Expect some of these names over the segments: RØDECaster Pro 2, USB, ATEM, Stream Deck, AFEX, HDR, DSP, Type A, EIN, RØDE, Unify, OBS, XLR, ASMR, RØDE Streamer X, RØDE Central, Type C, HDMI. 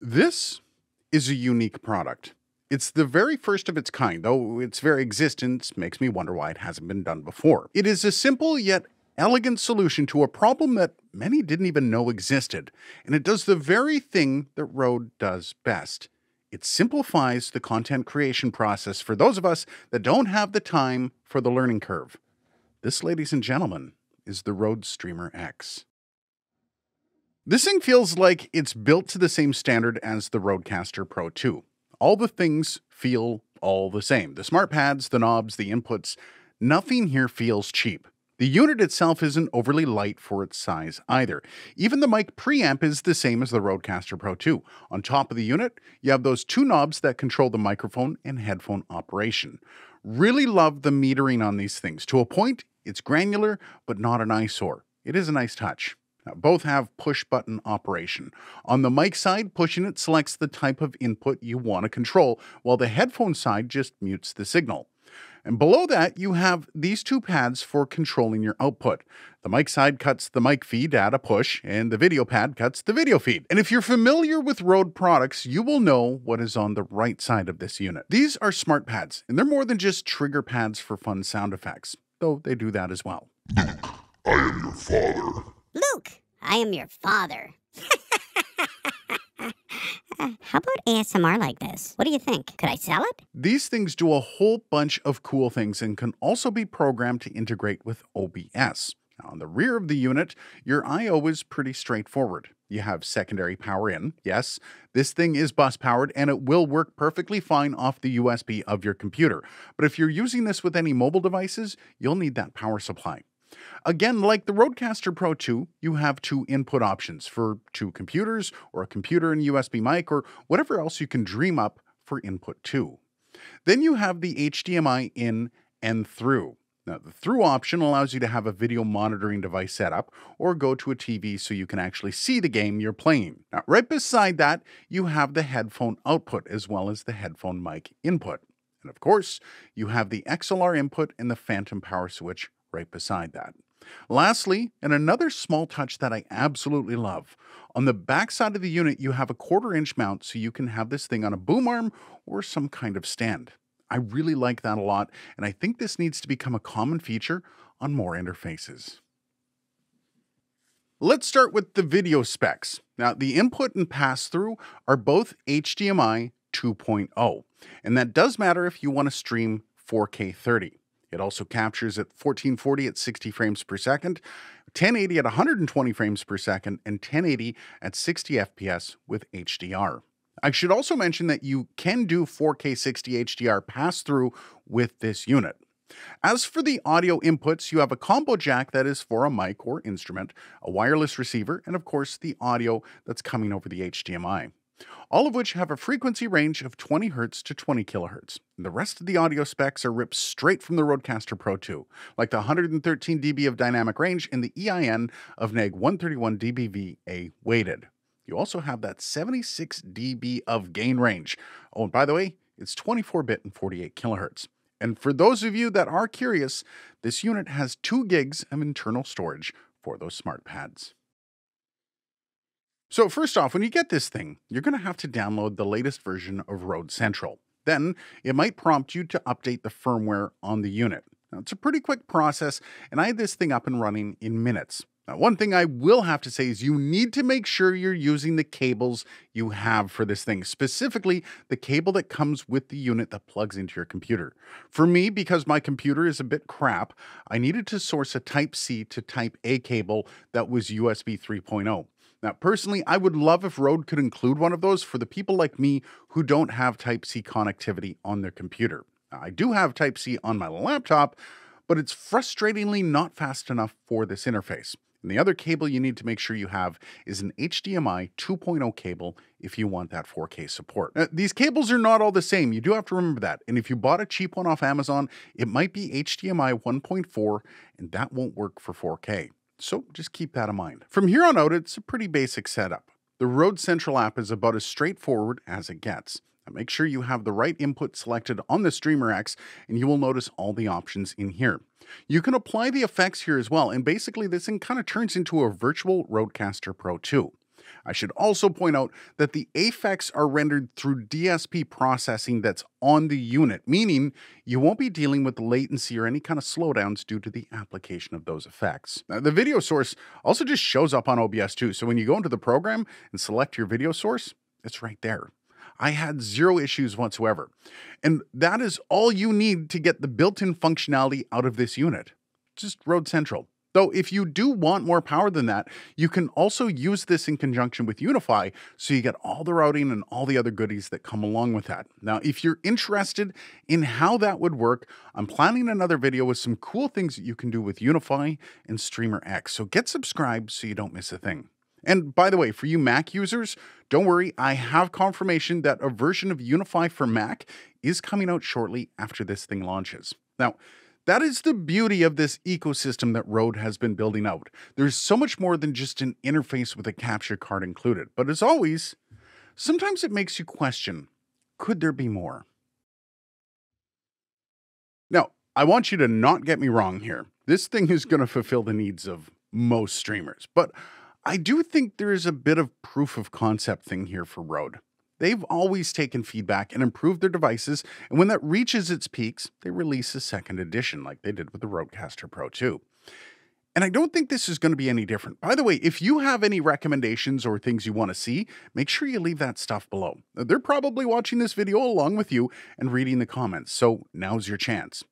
This is a unique product. It's the very first of its kind, though its very existence makes me wonder why it hasn't been done before. It is a simple yet elegant solution to a problem that many didn't even know existed, and it does the very thing that RØDE does best. It simplifies the content creation process for those of us that don't have the time for the learning curve. This, ladies and gentlemen, is the RØDE Streamer X. This thing feels like it's built to the same standard as the RØDECaster Pro 2. All the things feel all the same. The smart pads, the knobs, the inputs, nothing here feels cheap. The unit itself isn't overly light for its size either. Even the mic preamp is the same as the RØDECaster Pro 2. On top of the unit, you have those two knobs that control the microphone and headphone operation. Really love the metering on these things. To a point, it's granular, but not an eyesore. It is a nice touch. Now, both have push-button operation. On the mic side, pushing it selects the type of input you want to control, while the headphone side just mutes the signal. And below that, you have these two pads for controlling your output. The mic side cuts the mic feed at a push, and the video pad cuts the video feed. And if you're familiar with RØDE products, you will know what is on the right side of this unit. These are smart pads, and they're more than just trigger pads for fun sound effects, though they do that as well. Luke, I am your father. Luke, I am your father. How about ASMR like this? What do you think? Could I sell it? These things do a whole bunch of cool things and can also be programmed to integrate with OBS. Now, on the rear of the unit, your I/O is pretty straightforward. You have secondary power in. Yes, this thing is bus powered and it will work perfectly fine off the USB of your computer. But if you're using this with any mobile devices, you'll need that power supply. Again, like the RØDECaster Pro 2, you have two input options for two computers, or a computer and USB mic, or whatever else you can dream up for input 2. Then you have the HDMI in and through. Now, the through option allows you to have a video monitoring device set up, or go to a TV so you can actually see the game you're playing. Now, right beside that, you have the headphone output, as well as the headphone mic input. And of course, you have the XLR input and the phantom power switch right beside that. Lastly, and another small touch that I absolutely love, on the back side of the unit you have a 1/4-inch mount so you can have this thing on a boom arm or some kind of stand. I really like that a lot, and I think this needs to become a common feature on more interfaces. Let's start with the video specs. Now, the input and pass-through are both HDMI 2.0, and that does matter if you want to stream 4K 30. It also captures at 1440 at 60 frames per second, 1080 at 120 frames per second, and 1080 at 60 FPS with HDR. I should also mention that you can do 4K 60 HDR pass-through with this unit. As for the audio inputs, you have a combo jack that is for a mic or instrument, a wireless receiver, and of course the audio that's coming over the HDMI. All of which have a frequency range of 20 Hz to 20 kHz. The rest of the audio specs are ripped straight from the RØDECaster Pro 2, like the 113 dB of dynamic range and the EIN of neg 131 dBVA weighted. You also have that 76 dB of gain range. Oh, and by the way, it's 24-bit and 48 kHz. And for those of you that are curious, this unit has 2 gigs of internal storage for those smart pads. So first off, when you get this thing, you're going to have to download the latest version of RØDE Central. Then it might prompt you to update the firmware on the unit. Now, it's a pretty quick process, and I had this thing up and running in minutes. Now, one thing I will have to say is you need to make sure you're using the cables you have for this thing, specifically the cable that comes with the unit that plugs into your computer. For me, because my computer is a bit crap, I needed to source a Type C to Type A cable that was USB 3.0. Now, personally, I would love if RØDE could include one of those for the people like me who don't have Type-C connectivity on their computer. Now, I do have Type-C on my laptop, but it's frustratingly not fast enough for this interface. And the other cable you need to make sure you have is an HDMI 2.0 cable if you want that 4K support. Now, these cables are not all the same. You do have to remember that. And if you bought a cheap one off Amazon, it might be HDMI 1.4, and that won't work for 4K. So just keep that in mind. From here on out, it's a pretty basic setup. The RØDE Central app is about as straightforward as it gets. Now, make sure you have the right input selected on the Streamer X, and you will notice all the options in here. You can apply the effects here as well, and basically this thing kind of turns into a virtual RØDECaster Pro 2. I should also point out that the AFEX are rendered through DSP processing that's on the unit, meaning you won't be dealing with latency or any kind of slowdowns due to the application of those effects. Now, the video source also just shows up on OBS too, so when you go into the program and select your video source, it's right there. I had zero issues whatsoever. And that is all you need to get the built-in functionality out of this unit. Just RØDE Central. Though if you do want more power than that, you can also use this in conjunction with Unify, so you get all the routing and all the other goodies that come along with that. Now, if you're interested in how that would work, I'm planning another video with some cool things that you can do with Unify and Streamer X. So get subscribed so you don't miss a thing. And by the way, for you Mac users, don't worry, I have confirmation that a version of Unify for Mac is coming out shortly after this thing launches. Now, that is the beauty of this ecosystem that RØDE has been building out. There's so much more than just an interface with a capture card included. But as always, sometimes it makes you question, could there be more? Now, I want you to not get me wrong here. This thing is going to fulfill the needs of most streamers, but I do think there is a bit of proof of concept thing here for RØDE. They've always taken feedback and improved their devices, and when that reaches its peaks, they release a second edition like they did with the RØDECaster Pro 2. And I don't think this is going to be any different. By the way, if you have any recommendations or things you want to see, make sure you leave that stuff below. They're probably watching this video along with you and reading the comments, so now's your chance.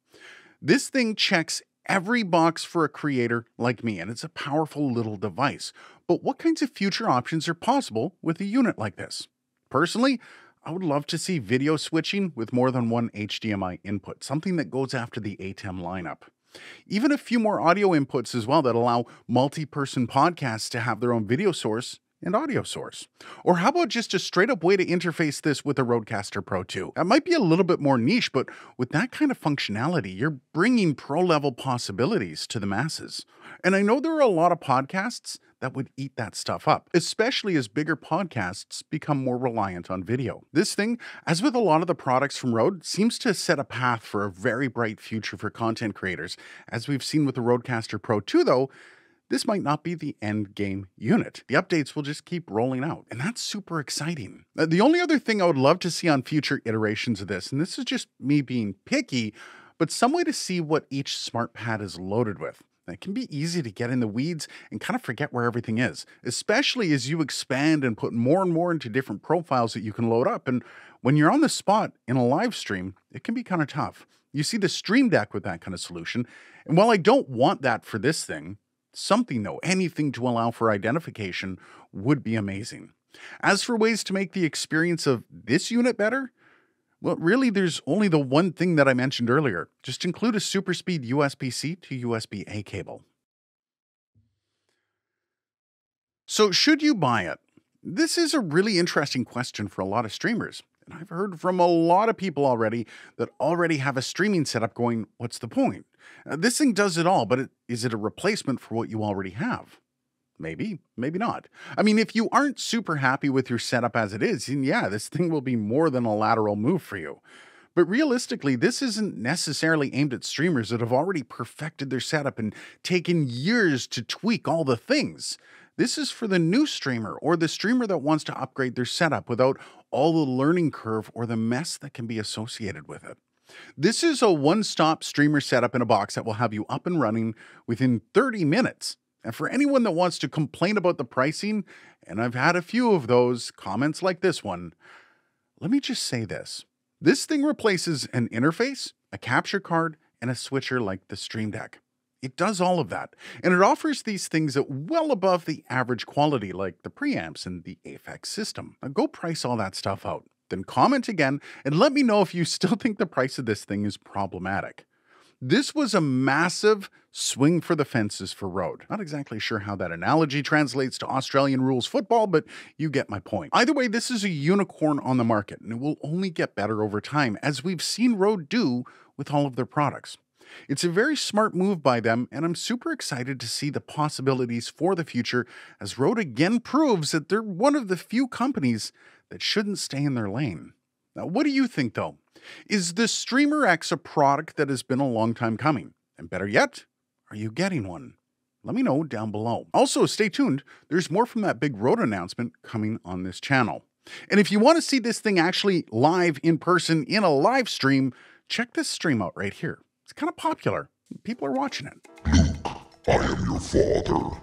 This thing checks every box for a creator like me, and it's a powerful little device. But what kinds of future options are possible with a unit like this? Personally, I would love to see video switching with more than one HDMI input, something that goes after the ATEM lineup. Even a few more audio inputs as well that allow multi-person podcasts to have their own video source and audio source. Or how about just a straight up way to interface this with a RØDECaster Pro 2? That might be a little bit more niche, but with that kind of functionality, you're bringing pro level possibilities to the masses. And I know there are a lot of podcasts that would eat that stuff up, especially as bigger podcasts become more reliant on video. This thing, as with a lot of the products from RØDE, seems to set a path for a very bright future for content creators. As we've seen with the RØDECaster Pro 2 though, this might not be the end game unit. The updates will just keep rolling out, and that's super exciting. The only other thing I would love to see on future iterations of this, and this is just me being picky, but some way to see what each smart pad is loaded with. It can be easy to get in the weeds and kind of forget where everything is, especially as you expand and put more and more into different profiles that you can load up. And when you're on the spot in a live stream, it can be kind of tough. You see the Stream Deck with that kind of solution. And while I don't want that for this thing, something though, anything to allow for identification would be amazing. As for ways to make the experience of this unit better, well, really there's only the one thing that I mentioned earlier. Just include a super speed USB-C to USB-A cable. So should you buy it? This is a really interesting question for a lot of streamers. And I've heard from a lot of people already that already have a streaming setup going, what's the point? This thing does it all, but is it a replacement for what you already have? Maybe, maybe not. I mean, if you aren't super happy with your setup as it is, then yeah, this thing will be more than a lateral move for you. But realistically, this isn't necessarily aimed at streamers that have already perfected their setup and taken years to tweak all the things. This is for the new streamer or the streamer that wants to upgrade their setup without all the learning curve or the mess that can be associated with it. This is a one-stop streamer setup in a box that will have you up and running within 30 minutes. And for anyone that wants to complain about the pricing, and I've had a few of those comments like this one, let me just say this. This thing replaces an interface, a capture card, and a switcher like the Stream Deck. It does all of that, and it offers these things at well above the average quality, like the preamps and the AFEX system. Now go price all that stuff out. Then comment again and let me know if you still think the price of this thing is problematic. This was a massive swing for the fences for RØDE. Not exactly sure how that analogy translates to Australian rules football, but you get my point. Either way, this is a unicorn on the market, and it will only get better over time, as we've seen RØDE do with all of their products. It's a very smart move by them, and I'm super excited to see the possibilities for the future, as RØDE again proves that they're one of the few companies that shouldn't stay in their lane. Now, what do you think, though? Is the Streamer X a product that has been a long time coming? And better yet, are you getting one? Let me know down below. Also, stay tuned. There's more from that big RØDE announcement coming on this channel. And if you want to see this thing actually live in person in a live stream, check this stream out right here. It's kind of popular. People are watching it. Luke, I am your father.